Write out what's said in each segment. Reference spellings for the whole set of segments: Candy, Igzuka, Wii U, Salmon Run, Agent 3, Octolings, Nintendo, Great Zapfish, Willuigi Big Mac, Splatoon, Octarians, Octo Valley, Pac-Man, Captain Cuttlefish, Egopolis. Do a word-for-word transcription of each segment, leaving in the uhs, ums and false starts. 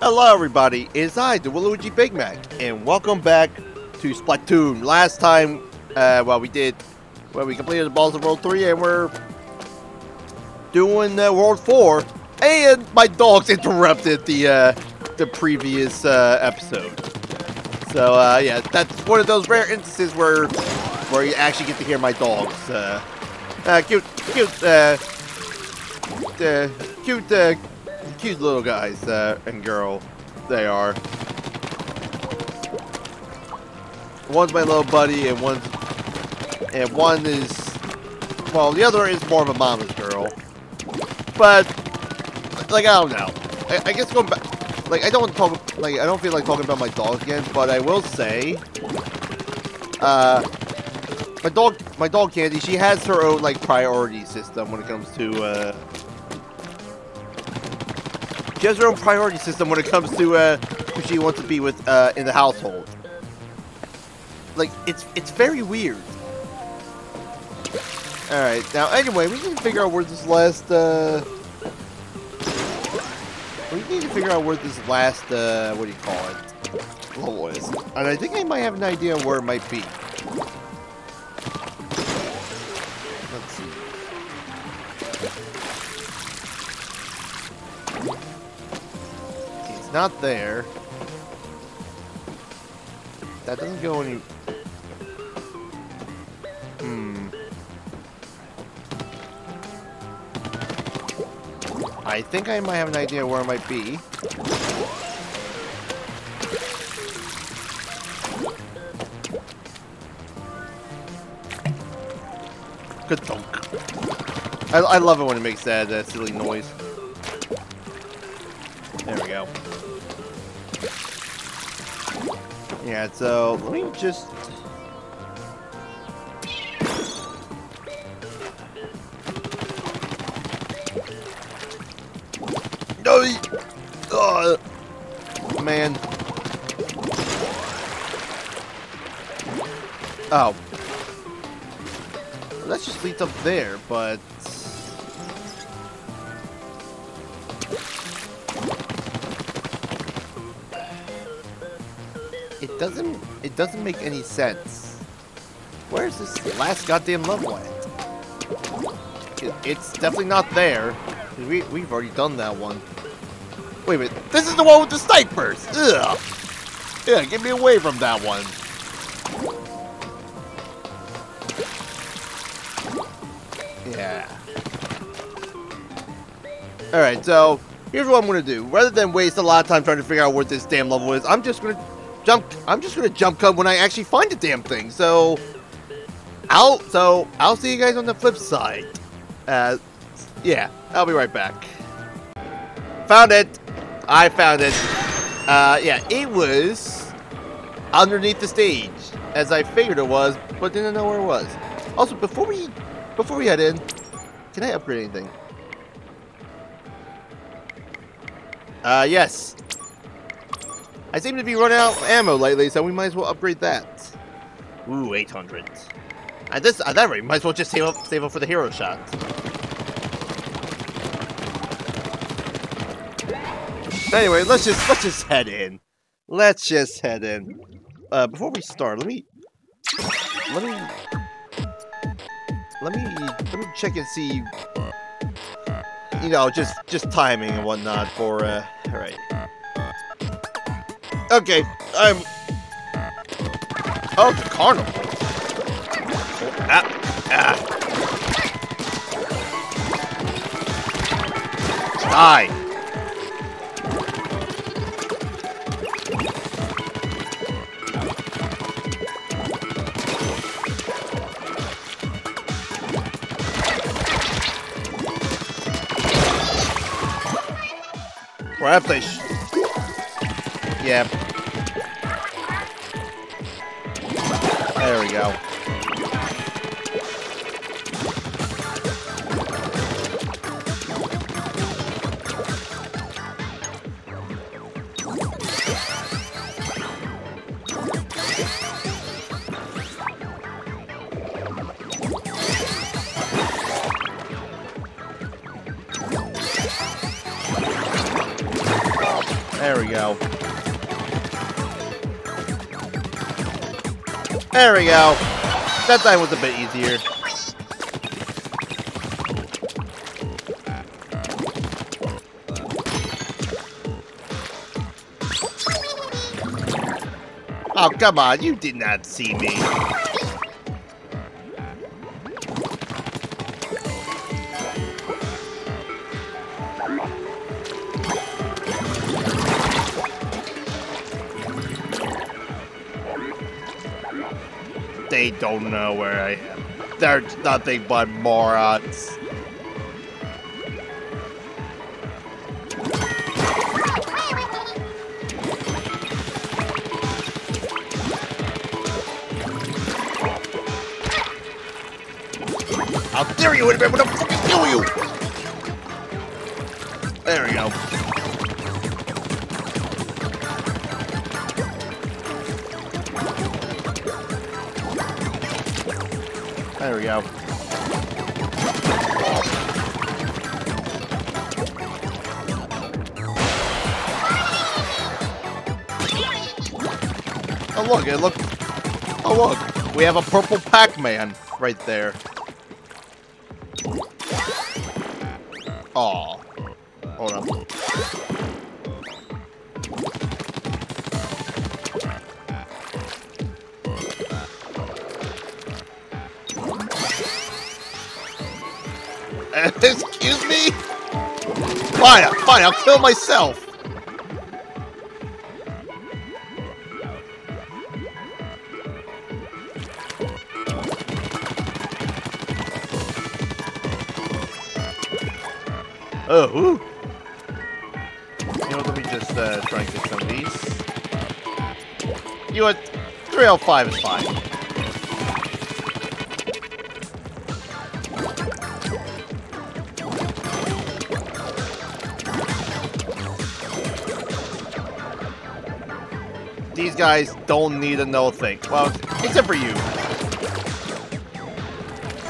Hello everybody, it's I, the Willuigi Big Mac, and welcome back to Splatoon. Last time, uh, well we did, well we completed the balls of World three and we're doing uh, World four, and my dogs interrupted the, uh, the previous, uh, episode. So, uh, yeah, that's one of those rare instances where, where you actually get to hear my dogs, uh, uh, cute, cute, uh, uh, cute, uh, cute little guys uh, and girl, they are. One's my little buddy, and one's and one is well, the other is more of a mama's girl. But like I don't know, I, I guess going back, like I don't want to talk, like I don't feel like talking about my dog again. But I will say, uh, my dog, my dog Candy, she has her own like priority system when it comes to. Uh, She has her own priority system when it comes to uh, who she wants to be with uh, in the household. Like, it's it's very weird. Alright, now anyway, we need to figure out where this last, uh... We need to figure out where this last, uh, what do you call it? Level is. And I think I might have an idea of where it might be. Let's see. Not there. That doesn't go any... Hmm. I think I might have an idea where it might be. Good thunk. I, I love it when it makes that, that silly noise. There we go. Yeah, so let me just. No! Oh, man. Oh. Well, that just leads up there, but. It doesn't, it doesn't make any sense. Where's this last goddamn level at? It, it's definitely not there. We, we've already done that one. Wait a minute, this is the one with the snipers! Ugh! Yeah, get me away from that one. Yeah. Alright, so here's what I'm gonna do. Rather than waste a lot of time trying to figure out where this damn level is, I'm just gonna Jump, I'm just gonna jump cut when I actually find the damn thing. So, I'll so I'll see you guys on the flip side. Uh, yeah, I'll be right back. Found it. I found it. Uh, yeah, it was underneath the stage, as I figured it was, but didn't know where it was. Also, before we before we head in, can I upgrade anything? Uh, yes. I seem to be running out of ammo lately, so we might as well upgrade that. Ooh, eight hundred. At this, at that rate, might as well just save up, save up for the hero shot. Anyway, let's just let's just head in. Let's just head in. Uh, before we start, let me let me let me let me check and see. You know, just just timing and whatnot for. Uh, all right. Okay, I'm... Oh, the carnival. Ah, ah. Die. Rapplish. Yeah. There we go. There we go. There we go. That time was a bit easier. Oh, come on, you did not see me. They don't know where I am. They're nothing but morons. I'll dare you in a minute, I'm gonna fucking kill you! There we go. There we go. Oh look, it look. Oh look, we have a purple Pac-Man right there. Aw. Hold up. Excuse me? Fine, fine, I'll kill myself. Oh, ooh. You know what, let me just uh, try and get some of these. You know what, three oh five is fine. These guys don't need a no thing. Well, except for you.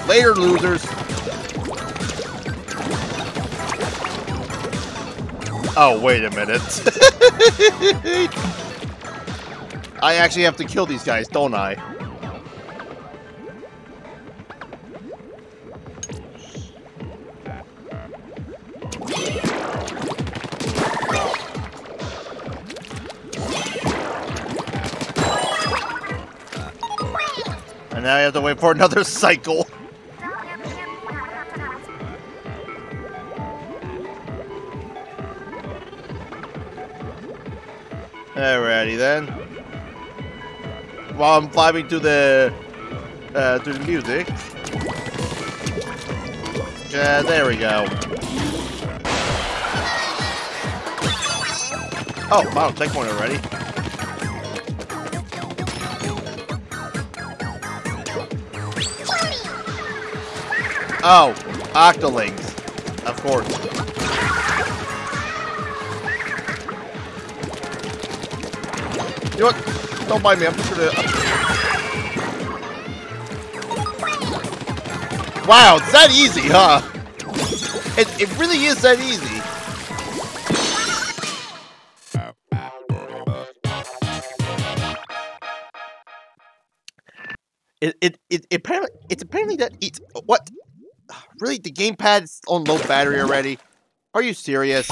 Later, losers. Oh, wait a minute. I actually have to kill these guys, don't I? And now I have to wait for another cycle. Alrighty then. While I'm vibing to the uh, to the music. Yeah, there we go. Oh, wow, checkpoint already. Oh, Octolings, of course. You know what? Don't mind me, I'm just gonna... Wow, it's that easy, huh? It, it really is that easy. It, it, it, it apparently, it's apparently that it's... What? Really? The gamepad's on low battery already? Are you serious?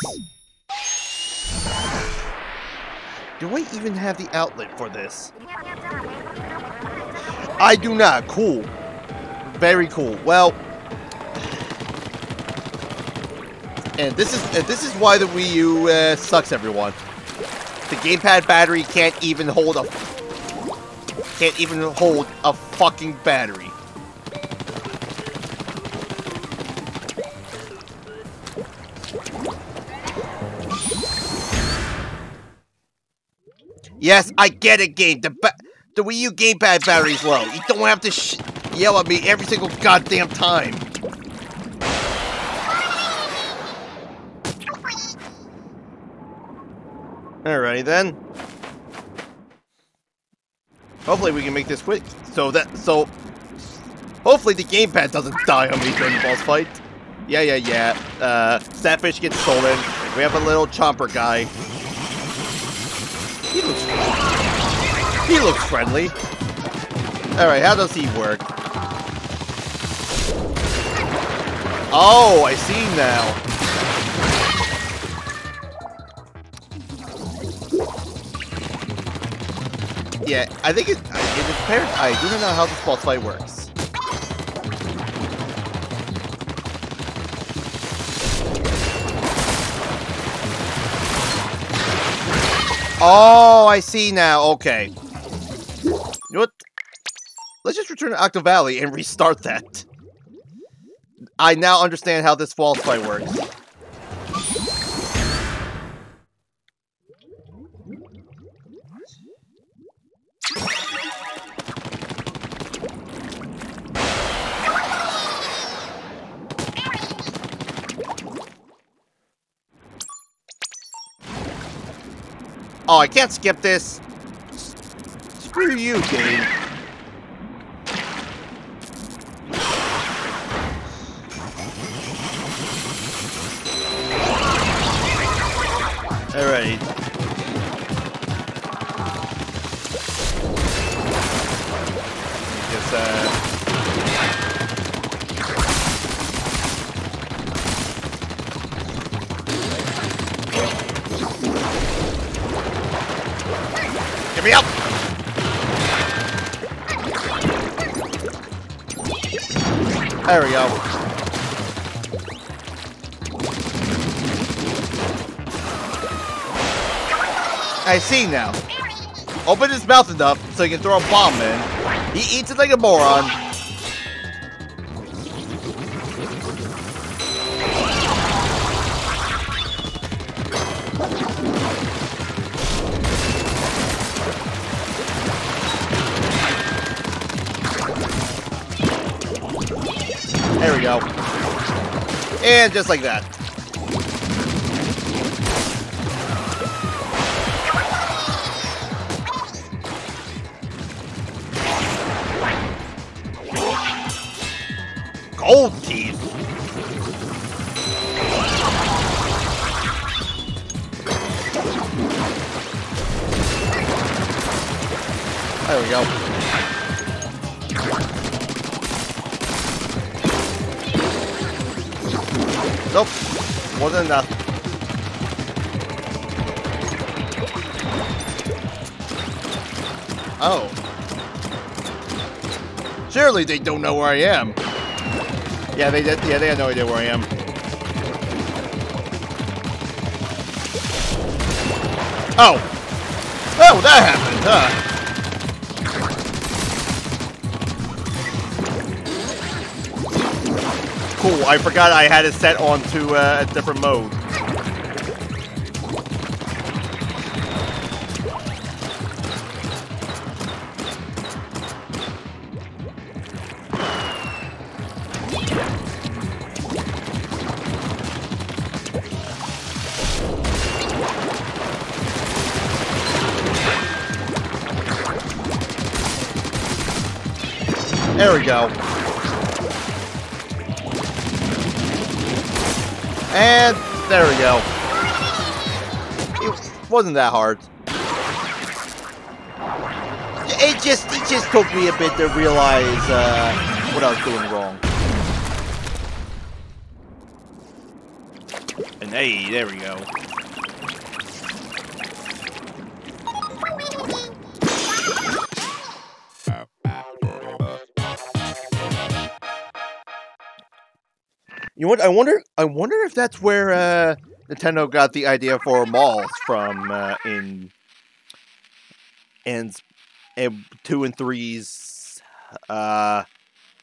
Do I even have the outlet for this? I do not. Cool. Very cool. Well, and this is and this is why the Wii U uh, sucks, everyone. The gamepad battery can't even hold a can't even hold a fucking battery. Yes, I get it, game. The, the Wii U gamepad battery's low. You don't have to sh yell at me every single goddamn time. Alrighty then. Hopefully we can make this quick. So that, so... Hopefully the gamepad doesn't die on me during the boss fight. Yeah, yeah, yeah. Uh, Zapfish gets stolen. We have a little chomper guy. He looks friendly. He looks friendly. Alright, how does he work? Oh, I see now. Yeah, I think it, it is paired. I do not know how this boss fight works. Oh, I see now. Okay. You know what? Let's just return to Octo Valley and restart that. I now understand how this boss fight works. Oh, I can't skip this. Screw you, game. All right. Guess, uh... Get me up! There we go. I see now. Open his mouth enough so he can throw a bomb in. He eats it like a moron. And just like that. Gold teeth. There we go. Nope, wasn't enough. Oh. Surely they don't know where I am. Yeah, they did. Yeah, they had no idea where I am. Oh. Oh, that happened, huh? Cool, I forgot I had it set on to uh, a different mode. There we go. And there we go. It wasn't that hard. It just it just took me a bit to realize uh, what I was doing wrong. And hey, there we go. You know what? I wonder. I wonder if that's where uh, Nintendo got the idea for malls from uh, in and and two and three's uh,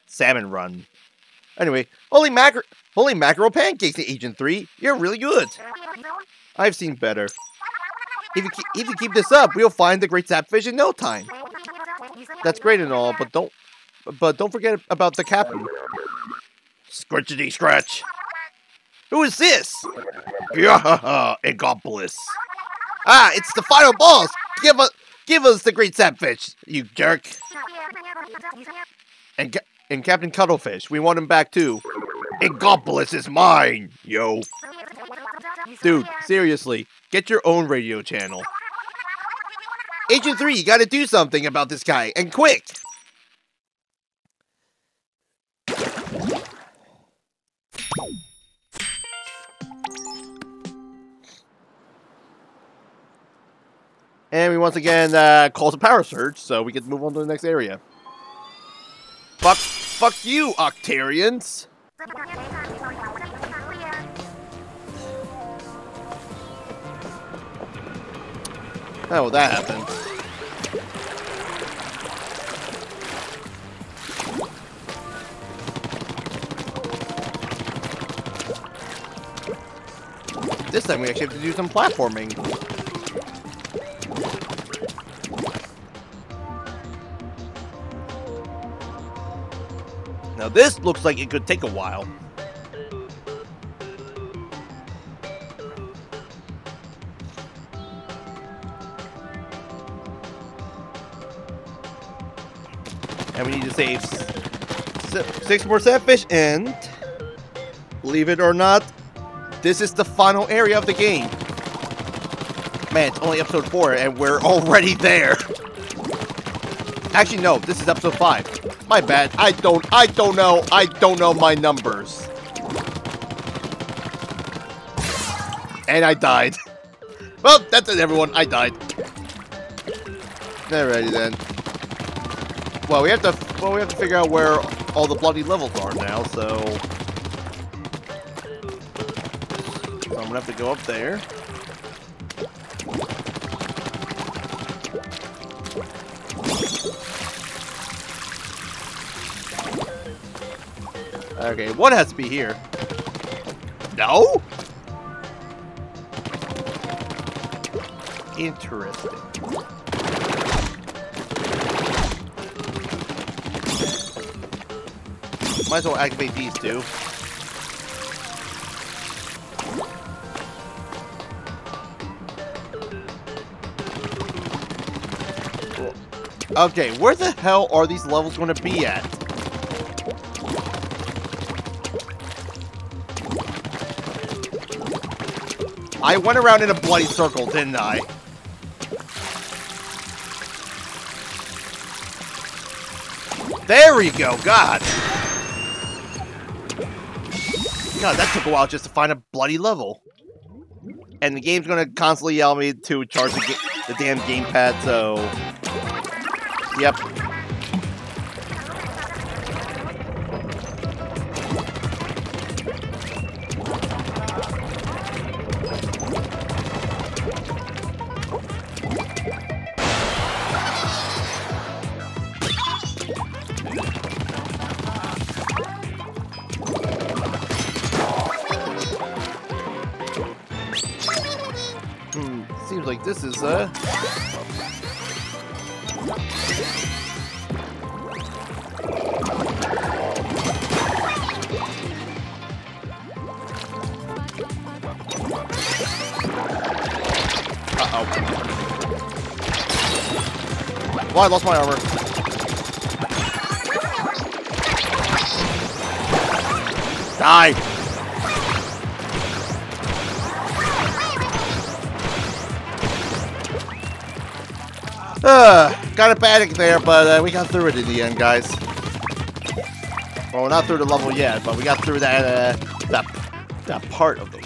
Salmon Run. Anyway, holy mackerel! Holy mackerel pancakes, Agent three! You're really good. I've seen better. If you keep, if you keep this up, we'll find the Great Zapfish in no time. That's great and all, but don't but don't forget about the captain. Scratchity scratch. Who is this? Yeah, Egopolis. Ah, it's the final boss. Give us, give us the Great Zapfish, you jerk. And and Captain Cuttlefish, we want him back too. Egopolis is mine, yo. Dude, seriously, get your own radio channel. Agent three, you gotta do something about this guy, and quick! And we once again uh, calls a power surge, so we get to move on to the next area. Fuck, fuck you, Octarians! Oh, well, that happened. This time we actually have to do some platforming. Now this looks like it could take a while. And we need to save six more Zapfish, and believe it or not, this is the final area of the game. Man, it's only episode four and we're already there. Actually, no, this is episode five. My bad. I don't, I don't know. I don't know my numbers. And I died. Well, that's it, everyone. I died. Alrighty then. Well, we have to. Well, we have to figure out where all the bloody levels are now. So, so I'm gonna have to go up there. Okay, one has to be here. No? Interesting. Might as well activate these two. Cool. Okay, where the hell are these levels going to be at? I went around in a bloody circle, didn't I? There we go, God! God, that took a while just to find a bloody level. And the game's gonna constantly yell at me to charge the, ga the damn gamepad, so... Yep. This is uh Uh-oh. Well, I lost my armor. Die! Uh, got a panic there, but uh, we got through it in the end, guys. Well, we're not through the level yet, but we got through that uh, that that part of the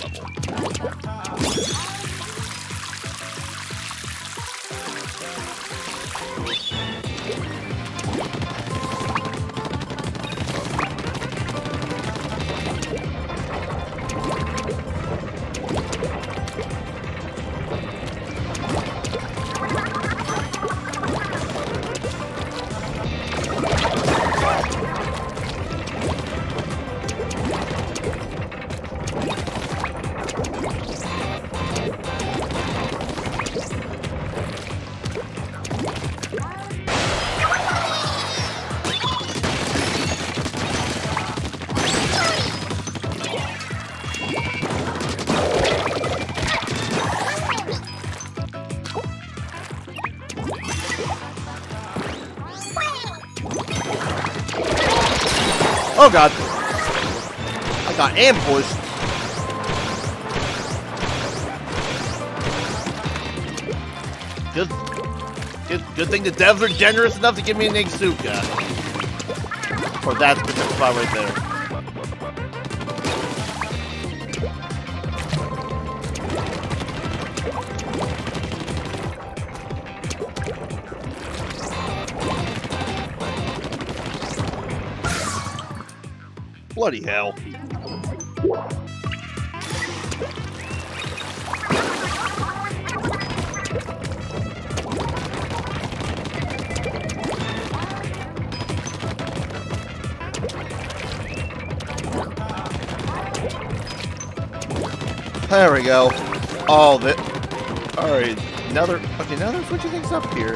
Oh god, I got ambushed. Good, Good, good thing the devs are generous enough to give me an Igzuka. For that specific spot right there. Bloody hell. There we go. All of it. Alright, now they're okay, now they're switching things up here.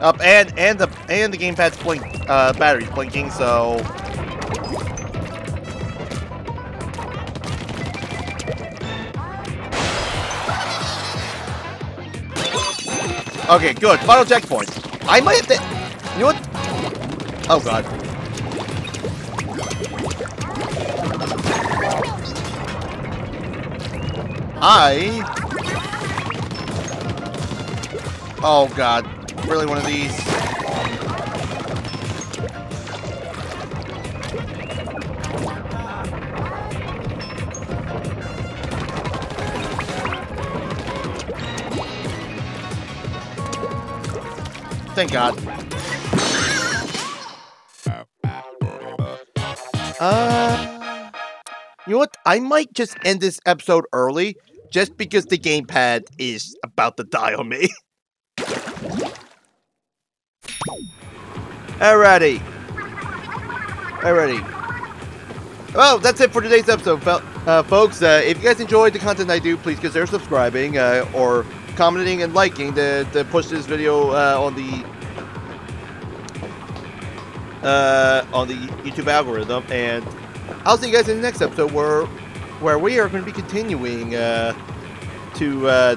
Up and and the and the gamepad's blink uh, battery's blinking, so okay, good. Final checkpoint. I might have to. You know what? Oh god. I. Oh god. Really one of these. Thank God. Uh, you know what? I might just end this episode early, just because the gamepad is about to die on me. Alrighty. Alrighty. Well, that's it for today's episode, uh, folks. Uh, if you guys enjoyed the content I do, please consider subscribing uh, or commenting and liking to, to push this video uh, on the uh, on the YouTube algorithm. And I'll see you guys in the next episode, where where we are going to be continuing uh, to uh,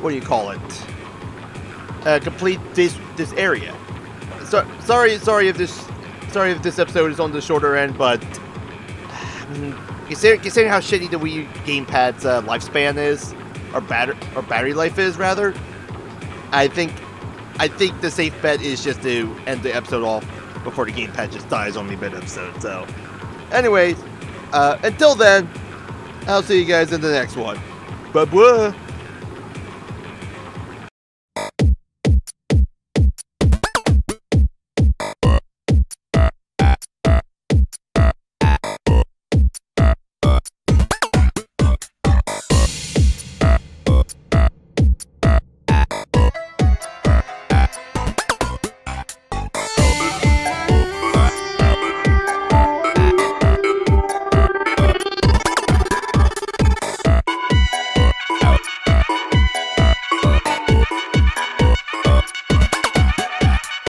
what do you call it? Uh, complete this this area. So, sorry, sorry if this, sorry if this episode is on the shorter end, but I mean, considering, considering how shitty the Wii U gamepad's uh, lifespan is, or batter, or battery life is rather, I think, I think the safe bet is just to end the episode off before the gamepad just dies on me mid-episode. So, anyways, uh, until then, I'll see you guys in the next one. Bye-bye.